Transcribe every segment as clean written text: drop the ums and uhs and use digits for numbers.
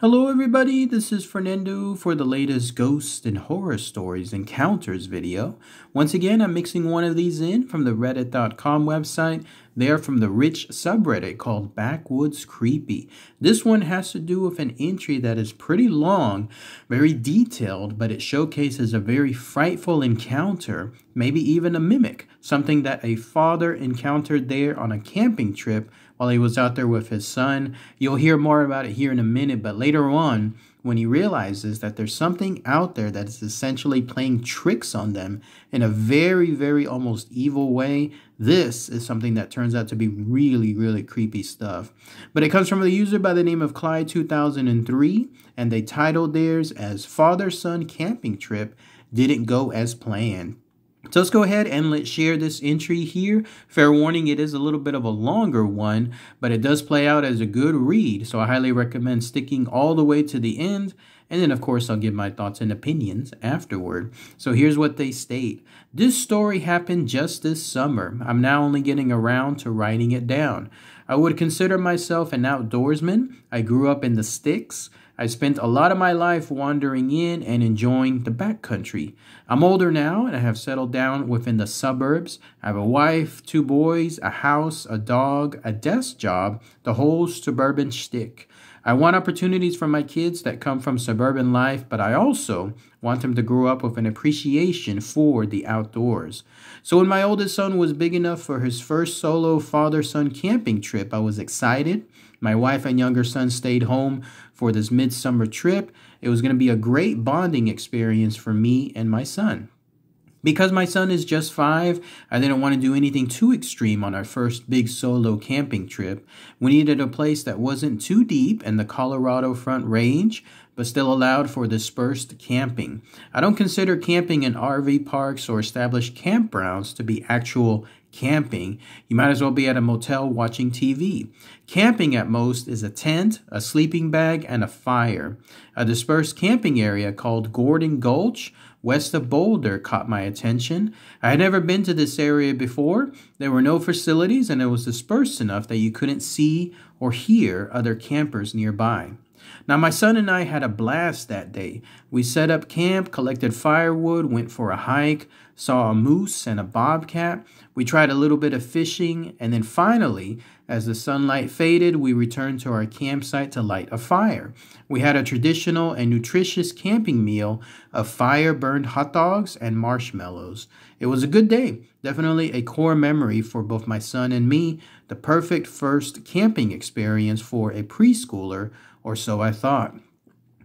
Hello everybody, this is Fernando for the latest ghosts and horror stories encounters video. Once again, I'm mixing one of these in from the reddit.com website. They are from the rich subreddit called Backwoods Creepy. This one has to do with an entry that is pretty long, very detailed, but it showcases a very frightful encounter, maybe even a mimic, something that a father encountered there on a camping trip while he was out there with his son. You'll hear more about it here in a minute, but later on, when he realizes that there's something out there that is essentially playing tricks on them in a very, very almost evil way, this is something that turns out to be really, really creepy stuff. But it comes from a user by the name of Clyde2003, and they titled theirs as Father-Son Camping Trip Didn't Go As Planned. So let's go ahead and let's share this entry here. Fair warning, it is a little bit of a longer one, but it does play out as a good read. So I highly recommend sticking all the way to the end. And then, of course, I'll give my thoughts and opinions afterward. So here's what they state. This story happened just this summer. I'm now only getting around to writing it down. I would consider myself an outdoorsman. I grew up in the sticks. I spent a lot of my life wandering in and enjoying the backcountry. I'm older now and I have settled down within the suburbs. I have a wife, two boys, a house, a dog, a desk job, the whole suburban shtick. I want opportunities for my kids that come from suburban life, but I also want them to grow up with an appreciation for the outdoors. So when my oldest son was big enough for his first solo father-son camping trip, I was excited. My wife and younger son stayed home for this midsummer trip. It was going to be a great bonding experience for me and my son. Because my son is just 5, I didn't want to do anything too extreme on our first big solo camping trip. We needed a place that wasn't too deep in the Colorado Front Range, but still allowed for dispersed camping. I don't consider camping in RV parks or established campgrounds to be actual camping. You might as well be at a motel watching TV. Camping at most is a tent, a sleeping bag, and a fire. A dispersed camping area called Gordon Gulch, west of Boulder, caught my attention. I had never been to this area before. There were no facilities, and it was dispersed enough that you couldn't see or hear other campers nearby. Now, my son and I had a blast that day. We set up camp, collected firewood, went for a hike, saw a moose and a bobcat. We tried a little bit of fishing, and then finally, as the sunlight faded, we returned to our campsite to light a fire. We had a traditional and nutritious camping meal of fire-burned hot dogs and marshmallows. It was a good day, definitely a core memory for both my son and me, the perfect first camping experience for a preschooler, or so I thought.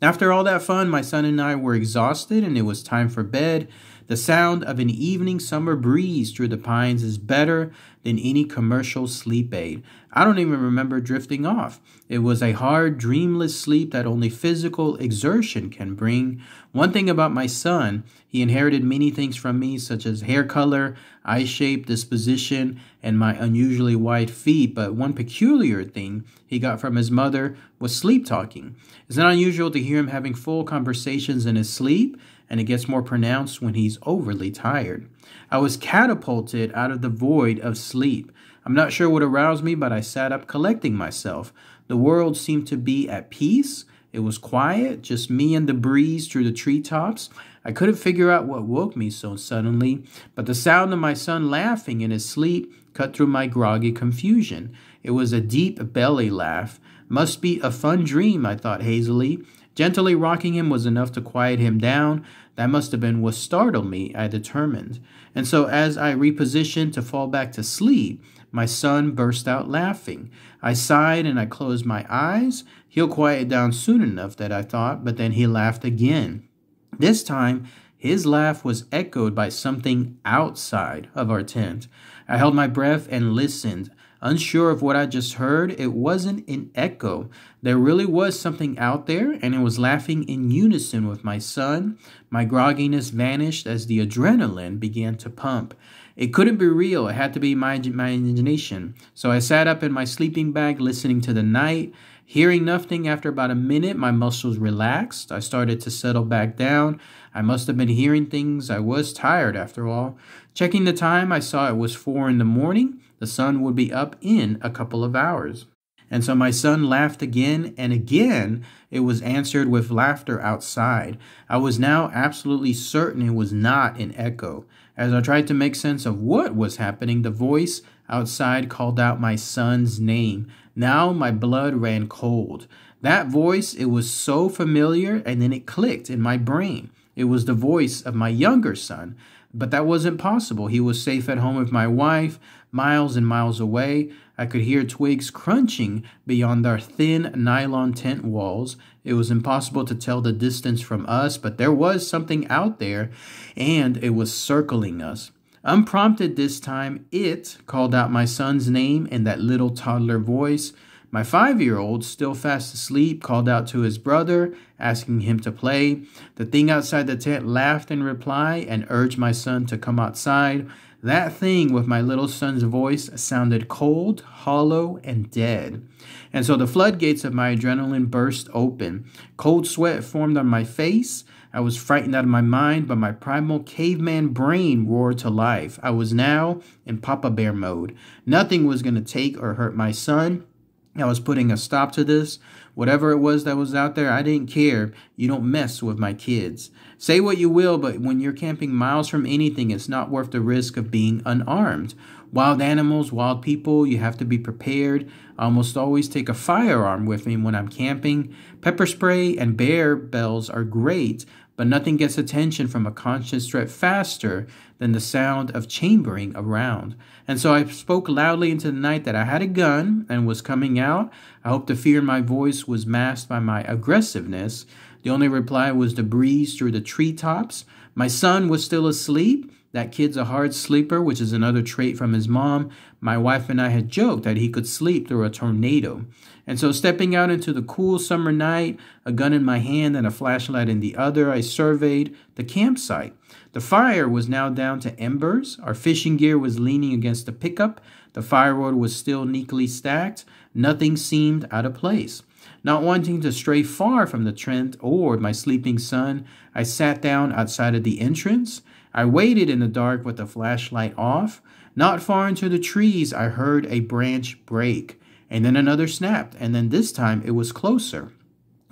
After all that fun, my son and I were exhausted and it was time for bed. The sound of an evening summer breeze through the pines is better than any commercial sleep aid. I don't even remember drifting off. It was a hard, dreamless sleep that only physical exertion can bring. One thing about my son, he inherited many things from me, such as hair color, eye shape, disposition, and my unusually wide feet. But one peculiar thing he got from his mother was sleep talking. It's not unusual to hear him having full conversations in his sleep, and it gets more pronounced when he's overly tired. I was catapulted out of the void of sleep. I'm not sure what aroused me, but I sat up collecting myself. The world seemed to be at peace. It was quiet, just me and the breeze through the treetops. I couldn't figure out what woke me so suddenly, but the sound of my son laughing in his sleep cut through my groggy confusion. It was a deep belly laugh. Must be a fun dream, I thought hazily. Gently rocking him was enough to quiet him down. That must have been what startled me, I determined. And so as I repositioned to fall back to sleep, my son burst out laughing. I sighed and I closed my eyes. He'll quiet down soon enough, that I thought, but then he laughed again. This time, his laugh was echoed by something outside of our tent. I held my breath and listened. Unsure of what I just heard, it wasn't an echo. There really was something out there, and it was laughing in unison with my son. My grogginess vanished as the adrenaline began to pump. It couldn't be real. It had to be my imagination. So I sat up in my sleeping bag listening to the night. Hearing nothing, after about a minute, my muscles relaxed. I started to settle back down. I must have been hearing things. I was tired after all. Checking the time, I saw it was 4 in the morning. The sun would be up in a couple of hours. And so my son laughed again, and again it was answered with laughter outside. I was now absolutely certain it was not an echo. As I tried to make sense of what was happening, the voice outside called out my son's name. Now my blood ran cold. That voice, it was so familiar, and then it clicked in my brain. It was the voice of my younger son, but that wasn't possible. He was safe at home with my wife, miles and miles away. I could hear twigs crunching beyond our thin nylon tent walls. It was impossible to tell the distance from us, but there was something out there, and it was circling us. Unprompted this time, it called out my son's name in that little toddler voice. My 5-year-old, still fast asleep, called out to his brother, asking him to play. The thing outside the tent laughed in reply and urged my son to come outside. That thing with my little son's voice sounded cold, hollow, and dead. And so the floodgates of my adrenaline burst open. Cold sweat formed on my face. I was frightened out of my mind, but my primal caveman brain roared to life. I was now in Papa Bear mode. Nothing was going to take or hurt my son. I was putting a stop to this. Whatever it was that was out there, I didn't care. You don't mess with my kids. Say what you will, but when you're camping miles from anything, it's not worth the risk of being unarmed. Wild animals, wild people, you have to be prepared. I almost always take a firearm with me when I'm camping. Pepper spray and bear bells are great, but nothing gets attention from a conscious threat faster than the sound of chambering around. And so I spoke loudly into the night that I had a gun and was coming out. I hope the fear in my voice was masked by my aggressiveness. The only reply was the breeze through the treetops. My son was still asleep. That kid's a hard sleeper, which is another trait from his mom. My wife and I had joked that he could sleep through a tornado. And so stepping out into the cool summer night, a gun in my hand and a flashlight in the other, I surveyed the campsite. The fire was now down to embers. Our fishing gear was leaning against the pickup. The firewood was still neatly stacked. Nothing seemed out of place. Not wanting to stray far from the tent or my sleeping son, I sat down outside of the entrance. I waited in the dark with the flashlight off. Not far into the trees, I heard a branch break, and then another snapped, and then this time it was closer.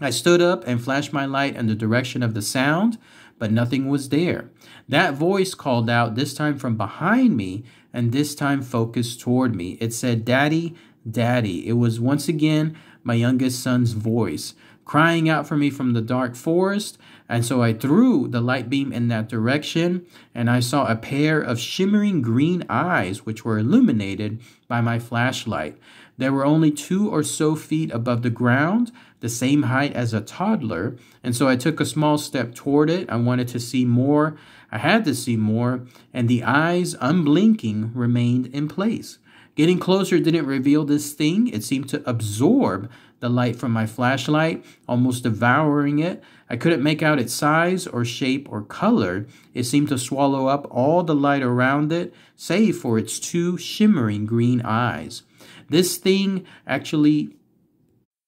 I stood up and flashed my light in the direction of the sound, but nothing was there. That voice called out, this time from behind me, and this time focused toward me. It said, "Daddy, Daddy." It was once again my youngest son's voice, crying out for me from the dark forest. And so I threw the light beam in that direction, and I saw a pair of shimmering green eyes, which were illuminated by my flashlight. They were only 2 or so feet above the ground, the same height as a toddler. And so I took a small step toward it. I wanted to see more. I had to see more. And the eyes, unblinking, remained in place. Getting closer didn't reveal this thing. It seemed to absorb the light from my flashlight, almost devouring it. I couldn't make out its size or shape or color. It seemed to swallow up all the light around it, save for its 2 shimmering green eyes. This thing actually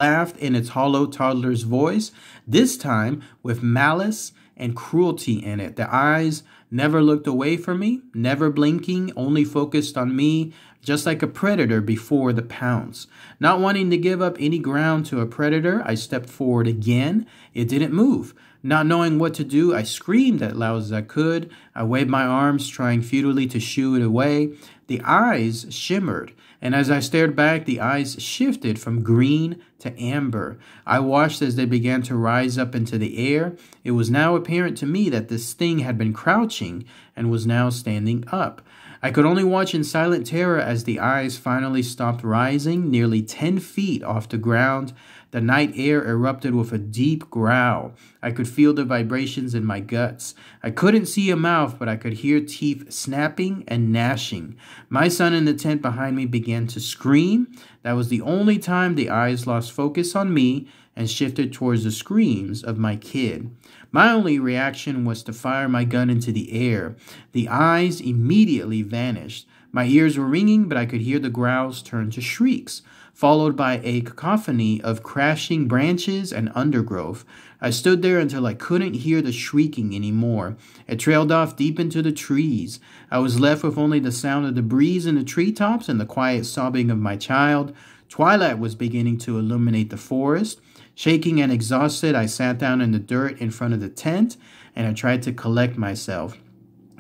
laughed in its hollow toddler's voice, this time with malice and cruelty in it. The eyes never looked away from me, never blinking, only focused on me, just like a predator before the pounce. Not wanting to give up any ground to a predator, I stepped forward again. It didn't move. Not knowing what to do, I screamed as loud as I could. I waved my arms, trying futilely to shoo it away. The eyes shimmered, and as I stared back, the eyes shifted from green to amber. I watched as they began to rise up into the air. It was now apparent to me that this thing had been crouching and was now standing up. I could only watch in silent terror as the eyes finally stopped rising, nearly 10 feet off the ground. The night air erupted with a deep growl. I could feel the vibrations in my guts. I couldn't see a mouth, but I could hear teeth snapping and gnashing. My son in the tent behind me began to scream. That was the only time the eyes lost focus on me and shifted towards the screams of my kid. My only reaction was to fire my gun into the air. The eyes immediately vanished. My ears were ringing, but I could hear the growls turn to shrieks, followed by a cacophony of crashing branches and undergrowth. I stood there until I couldn't hear the shrieking anymore. It trailed off deep into the trees. I was left with only the sound of the breeze in the treetops and the quiet sobbing of my child, Twilight was beginning to illuminate the forest. Shaking and exhausted, I sat down in the dirt in front of the tent, and I tried to collect myself.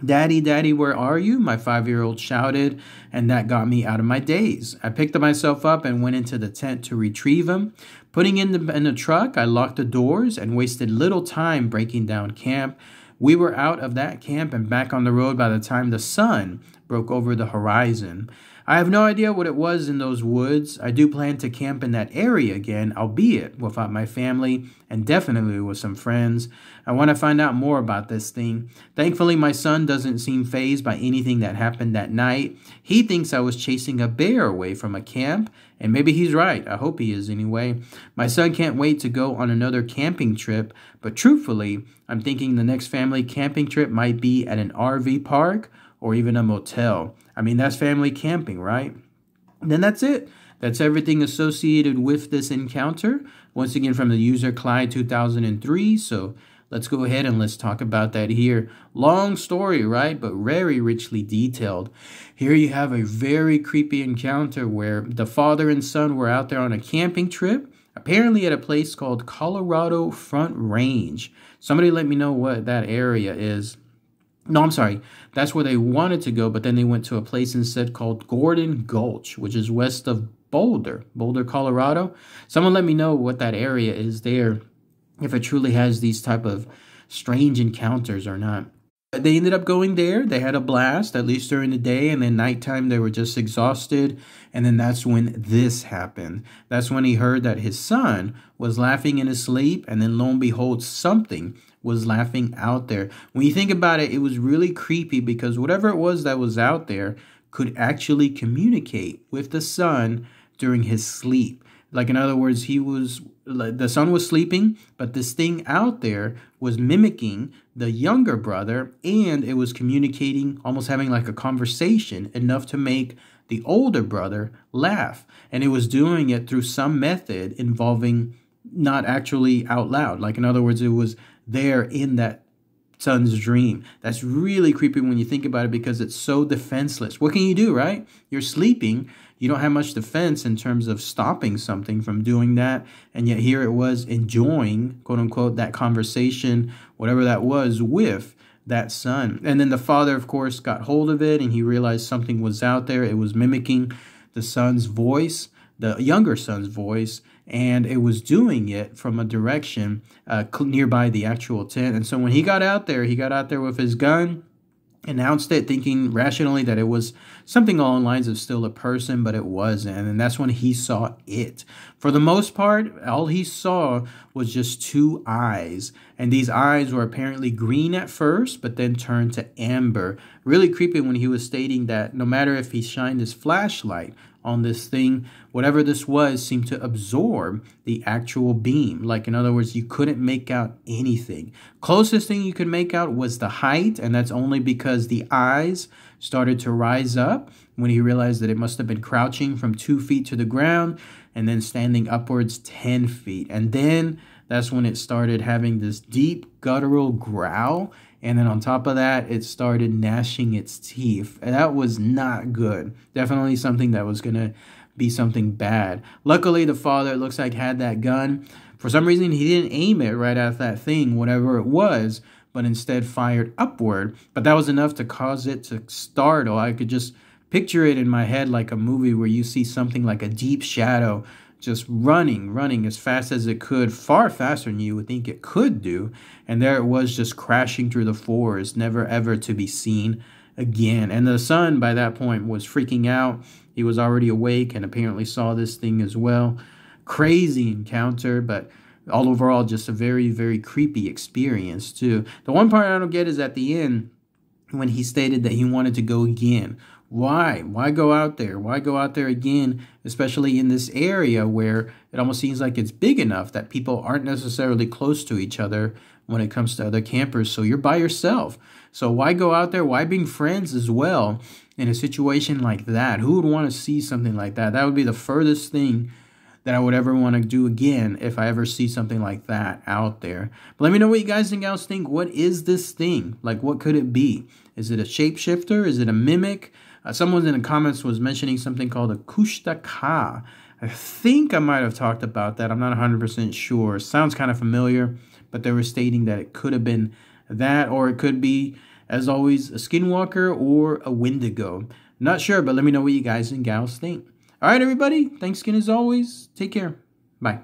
"Daddy, Daddy, where are you?" my 5-year-old shouted, and that got me out of my daze. I picked myself up and went into the tent to retrieve him. Putting him in the truck, I locked the doors and wasted little time breaking down camp. We were out of that camp and back on the road by the time the sun broke over the horizon. I have no idea what it was in those woods. I do plan to camp in that area again, albeit without my family and definitely with some friends. I want to find out more about this thing. Thankfully, my son doesn't seem fazed by anything that happened that night. He thinks I was chasing a bear away from a camp, and maybe he's right. I hope he is anyway. My son can't wait to go on another camping trip, but truthfully, I'm thinking the next family camping trip might be at an RV park or even a motel. I mean, that's family camping, right? And then that's it. That's everything associated with this encounter. Once again, from the user Clyde2003. So let's go ahead and let's talk about that here. Long story, right? But very richly detailed. Here you have a very creepy encounter where the father and son were out there on a camping trip, apparently at a place called Colorado Front Range. Somebody let me know what that area is. No, I'm sorry. That's where they wanted to go, but then they went to a place instead called Gordon Gulch, which is west of Boulder, Colorado. Someone let me know what that area is there, if it truly has these type of strange encounters or not. They ended up going there. They had a blast, at least during the day, and then nighttime they were just exhausted, and then that's when this happened. That's when he heard that his son was laughing in his sleep, and then lo and behold, something was laughing out there. When you think about it, it was really creepy because whatever it was that was out there could actually communicate with the son during his sleep. Like, in other words, the son was sleeping, but this thing out there was mimicking the younger brother, and it was communicating, almost having like a conversation enough to make the older brother laugh. And it was doing it through some method involving not actually out loud. Like, in other words, it was there in that son's dream. That's really creepy when you think about it because it's so defenseless. What can you do, right? You're sleeping. You don't have much defense in terms of stopping something from doing that. And yet here it was enjoying, quote unquote, that conversation, whatever that was, with that son. And then the father, of course, got hold of it and he realized something was out there. It was mimicking the son's voice, the younger son's voice, and it was doing it from a direction nearby the actual tent. And so when he got out there with his gun, announced it, thinking rationally that it was something along the lines of still a person, but it wasn't. And that's when he saw it. For the most part, all he saw was just two eyes. And these eyes were apparently green at first, but then turned to amber. Really creepy when he was stating that no matter if he shined his flashlight on this thing, whatever this was seemed to absorb the actual beam. Like, in other words, you couldn't make out anything. Closest thing you could make out was the height, and that's only because the eyes started to rise up when he realized that it must have been crouching from 2 feet to the ground and then standing upwards 10 feet. And then that's when it started having this deep guttural growl. And then on top of that, it started gnashing its teeth. And that was not good. Definitely something that was going to be something bad. Luckily, the father, it looks like, had that gun. For some reason, he didn't aim it right at that thing, whatever it was, but instead fired upward. But that was enough to cause it to startle. I could just picture it in my head like a movie where you see something like a deep shadow just running as fast as it could, far faster than you would think it could do. And there it was, just crashing through the forest, never ever to be seen again. And the son, by that point, was freaking out. He was already awake and apparently saw this thing as well. Crazy encounter, but overall, just a very, very creepy experience too. The one part I don't get is at the end when he stated that he wanted to go again. Why? Why go out there? Why go out there again, especially in this area where it almost seems like it's big enough that people aren't necessarily close to each other when it comes to other campers? So you're by yourself. So why go out there? Why bring friends as well in a situation like that? Who would want to see something like that? That would be the furthest thing that I would ever want to do again if I ever see something like that out there. But let me know what you guys think. What is this thing? Like, what could it be? Is it a shapeshifter? Is it a mimic? Someone in the comments was mentioning something called a kushtaka. I think I might have talked about that. I'm not 100% sure. Sounds kind of familiar, but they were stating that it could have been that, or it could be, as always, a skinwalker or a wendigo. Not sure, but let me know what you guys and gals think. All right, everybody. Thanks again, as always. Take care. Bye.